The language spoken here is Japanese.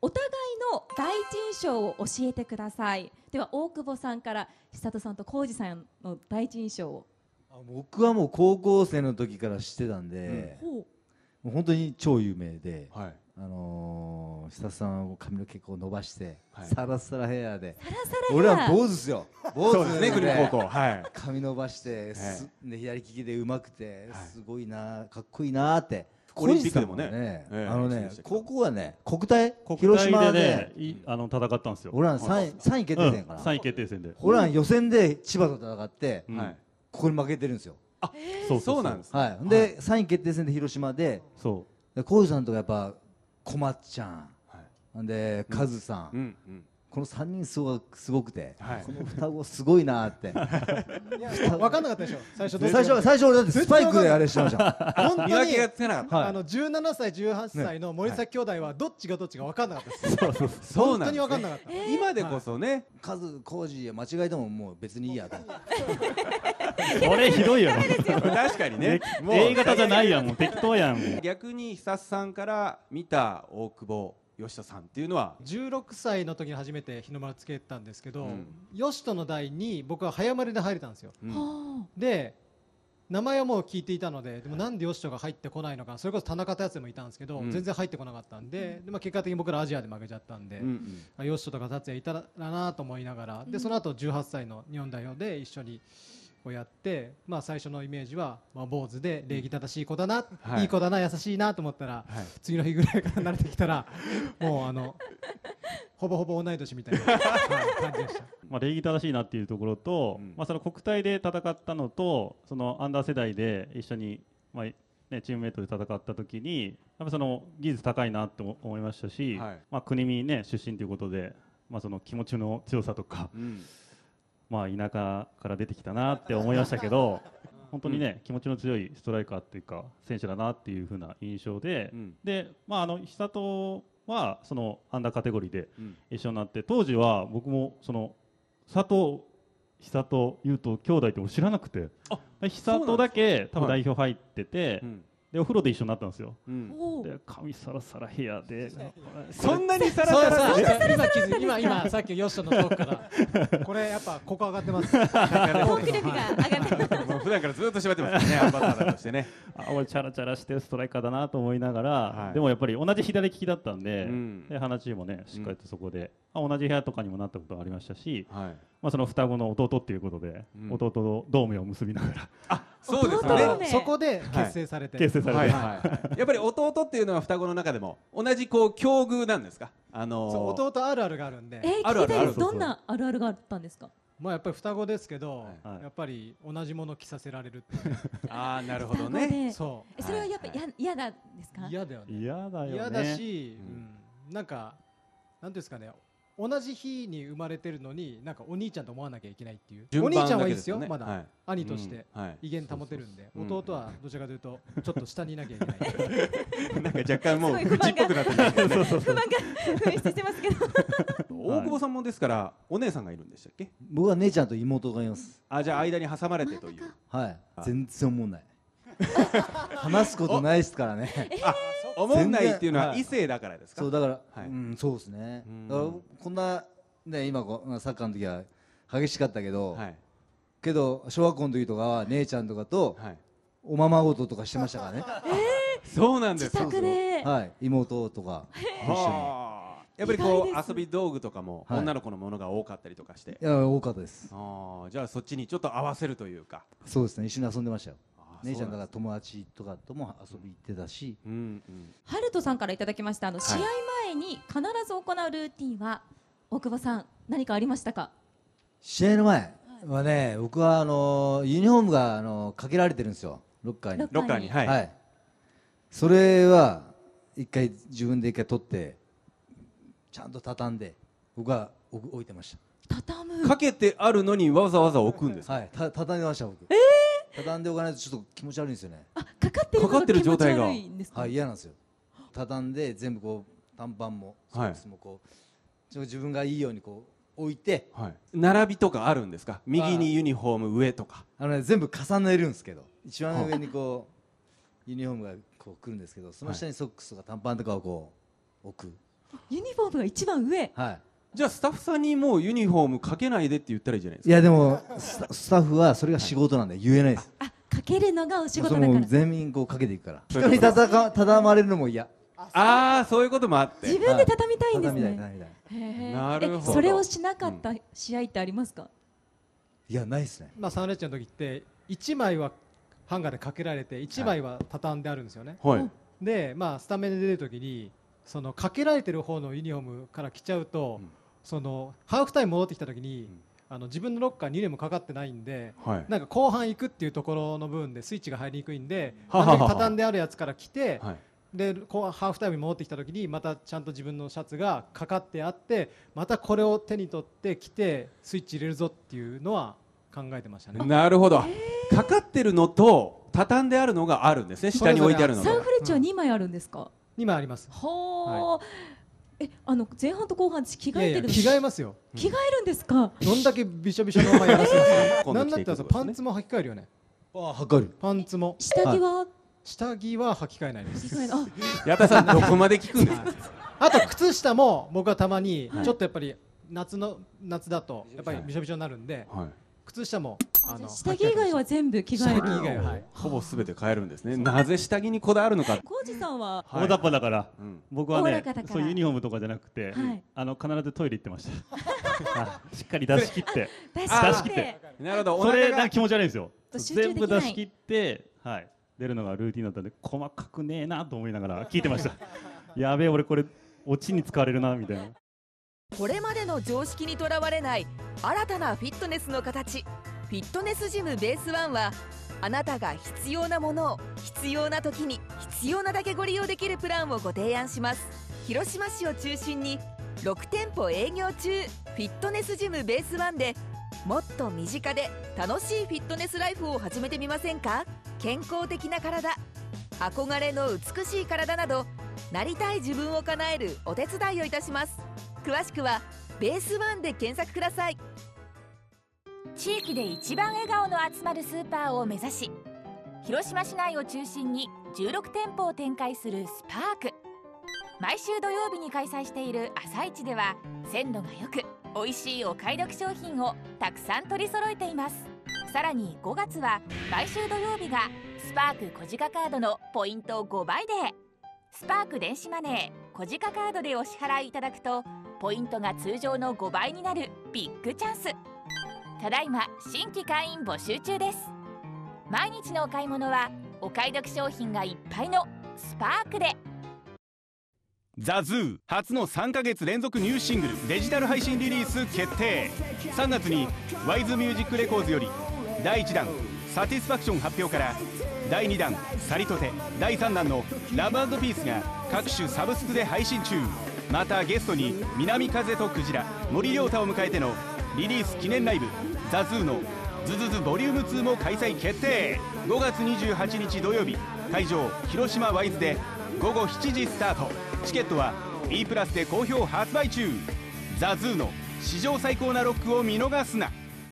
お互いの第一印象を教えてください。では大久保さんから千里さんと浩二さんの第一印象を。僕はもう高校生の時から知ってたんで、うん、もう本当に超有名で、はい、千里さんは髪の毛を伸ばして、はい、サラサラヘアで、サラサラヘア、俺は坊主ですよ、坊主ですね、国立高校、はい、髪伸ばして、はい、で左利きでうまくて、はい、すごいな、かっこいいなって。オリンピックでもね、高校はね、国体、広島でね、戦ったんですよ。オラン3位決定戦かな。3位決定戦で。オラン予選で千葉と戦って、ここに負けてるんですよ。あ、そうなんです。はい。で3位決定戦で広島で、そう。浩二さんとかやっぱこまっちゃん、なんでカズさん。この3人すごくて、この双子すごいなーって分かんなかったでしょ、最初俺だってスパイクであれしてました。本当に17歳18歳の森崎兄弟はどっちが分かんなかったです。本当に分かんなかった。今でこそね、カズコージー間違えてももう別にいいやと。これひどいよね。確かにね、 A 型じゃないやん、もう適当やん。逆に久須さんから見た大久保吉田さんっていうのは16歳の時に初めて日の丸つけたんですけど、うん、吉田の代に僕は早丸で入れたんですよ、うん、で名前はもう聞いていたので、でもなんで吉田が入ってこないのか、それこそ田中達也もいたんですけど、うん、全然入ってこなかったんで、で、まあ、結果的に僕らアジアで負けちゃったんで、うん、うん、吉田とか達也いたらなと思いながら、でその後18歳の日本代表で一緒にこうやって、まあ、最初のイメージは、まあ、坊主で礼儀正しい子だな、はい、いい子だな、優しいなと思ったら、はい、次の日ぐらいから慣れてきたらもうほぼほぼ同い年みたいな感じでした。まあ礼儀正しいなっていうところと、うん、まあその国体で戦ったのと、そのアンダー世代で一緒に、まあね、チームメートで戦った時にやっぱその技術高いなって思いましたし、はい、まあ国見、ね、出身ということで、まあ、その気持ちの強さとか、うん、まあ田舎から出てきたなって思いましたけど、本当にね、気持ちの強いストライカーっていうか選手だなっていう風な印象で、でまあ久里はそのアンダーカテゴリーで一緒になって、当時は僕もその佐藤久里優斗兄弟って知らなくて、久里だけ多分代表入ってて。でお風呂で一緒になったんですよ。で髪サラサラヘアで、そんなにサラサラ、今さっき吉田のトークからこれやっぱここ上がってます。トーク力が上がってます。普段からずっと縛ってますね、アンバサダーとしてね。あ、俺チャラチャラしてストライカーだなと思いながら、でもやっぱり同じ左利きだったんで、話もねしっかりとそこで同じ部屋とかにもなったことがありましたし、まあその双子の弟っていうことで、弟と同盟を結びながら、あ、そうですね、そこで結成されて、やっぱり弟っていうのは双子の中でも同じこう境遇なんですか。弟あるあるがあるんで、あるある、どんなあるあるがあったんですか。まあやっぱり双子ですけど、やっぱり同じもの着させられる。ああ、なるほどね。そう。それはやっぱ嫌なんですか。嫌だよね。嫌だし、なんかなんですかね。同じ日に生まれてるのになんかお兄ちゃんと思わなきゃいけないっていう。お兄ちゃんはいいですよ、まだ兄として威厳保てるんで、弟はどちらかというとちょっと下にいなきゃいけない。なんか若干もう愚痴っぽくなってますよね。不満が噴出してますけど。大久保さんもですからお姉さんがいるんでしたっけ。僕は姉ちゃんと妹がいます。あ、じゃあ間に挟まれてという。はい、全然思わない。話すことないですからね。思んないっていうのは異性だからですか。そうだから、そうですね。こんなね、今サッカーの時は激しかったけど、小学校の時とかは姉ちゃんとかとおままごととかしてましたからね。そうなんです。はい、妹とか一緒に。やっぱりこう遊び道具とかも女の子のものが多かったりとかして。いや、多かったです。ああ、じゃあそっちにちょっと合わせるというか。そうですね。一緒に遊んでましたよ。姉ちゃんだから友達とかとも遊び行ってたし。ハルトさんからいただきました。試合前に必ず行うルーティンは、大久保さん何かありましたか。試合の前はね、僕はユニフォームがかけられてるんですよ、ロッカーに。ロッカーに、はい。それは自分で一回取って、ちゃんと畳んで僕は置いてました。畳む、かけてあるのにわざわざ置くんです。はい、畳んでました、僕。畳んでおかないとちょっと気持ち悪いんですよね。あ、かかってる状態が、はい、嫌なんですよ。畳んで全部こう短パンもソックスもこう自分がいいようにこう置いて、並びとかあるんですか。右にユニフォーム、上とか。全部重ねるんですけど、一番上にこうユニフォームがこう来るんですけど、その下にソックスとか短パンとかをこう置く。ユニフォームが一番上、はい、じゃあスタッフさんにもうユニフォームかけないでって言ったらいいじゃないですか。いやでもスタッフはそれが仕事なんで言えないです。あ、かけるのがお仕事だから、全員こうかけていくから、人に畳まれるのも嫌。ああ、そういうこともあって自分で畳みたいんですね。なるほど。それをしなかった試合ってありますか？いや、ないですね。まあサンフレッチェの時って1枚はハンガーでかけられて1枚は畳んであるんですよね、はい、で、まあ、スタメンで出るときにそのかけられてる方のユニフォームから着ちゃうと、うん、そのハーフタイム戻ってきたときに、うん、自分のロッカーに2年もかかってないんで、はい、なんか後半行くっていうところの部分でスイッチが入りにくいんで、うん、畳んであるやつから着て、はい、でこうハーフタイムに戻ってきたときにまたちゃんと自分のシャツがかかってあって、またこれを手に取って着てスイッチ入れるぞっていうのは考えてましたね。なるほど、かかってるのと畳んであるのがあるんですね。下に置いてあるのが。サンフレッチェは2枚あるんですか？2枚あります。は、はい、前半と後半着替えてるんです？いやいや、着替えますよ。着替えるんですか？どんだけびしょびしょのお前やらせるんですか？なんだったらパンツも履き替えるよね。あ、履き替える。パンツも下着は、はい、下着は履き替えないです。矢田さんどこまで聞くんですか？あと靴下も僕はたまに、はい、ちょっとやっぱり夏だとやっぱりびしょびしょになるんで、はい、靴下も下着以外は全部着替える。下着以外は、はい、ほぼ全て変えるんですね。なぜ下着にこだわるのか。浩二さんは大雑把だから、うん、僕はね、そういうユニフォームとかじゃなくて、はい、必ずトイレ行ってました、はい、しっかり出し切って出し切ってなるほど。それが気持ち悪いんですよ。全部出し切って、はい、出るのがルーティンだったんで、細かくねえなと思いながら聞いてましたやべえ、俺これオチに使われるなみたいな。これまでの常識にとらわれない新たなフィットネスの形、フィットネスジムベースワンは、あなたが必要なものを必要な時に必要なだけご利用できるプランをご提案します。広島市を中心に6店舗営業中、フィットネスジムベースワンでもっと身近で楽しいフィットネスライフを始めてみませんか。健康的な体、憧れの美しい体など、なりたい自分を叶えるお手伝いをいたします。詳しくはベースワンで検索ください。地域で一番笑顔の集まるスーパーを目指し、広島市内を中心に16店舗を展開するスパーク。毎週土曜日に開催している朝市では、鮮度が良く美味しいお買い得商品をたくさん取り揃えています。さらに5月は毎週土曜日がスパーク小鹿カードのポイント5倍で、スパーク電子マネー小鹿カードでお支払いいただくとポイントが通常の5倍になるビッグチャンス。ただいま新規会員募集中です。毎日のお買い物はお買い得商品がいっぱいのスパークで。ザ・ズー初の3ヶ月連続ニューシングルデジタル配信リリース決定。3月にワイズミュージックレコーズより第1弾サティスファクション発表から第2弾サリトテ、第3弾のラブ&ピースが各種サブスクで配信中。またゲストに南風とクジラ、森亮太を迎えてのリリース記念ライブザ・ズーのズズズボリューム2も開催決定。5月28日土曜日、会場広島ワイズで午後7時スタート。チケットは E+で好評発売中。ザ・ズーの史上最高なロックを見逃すな。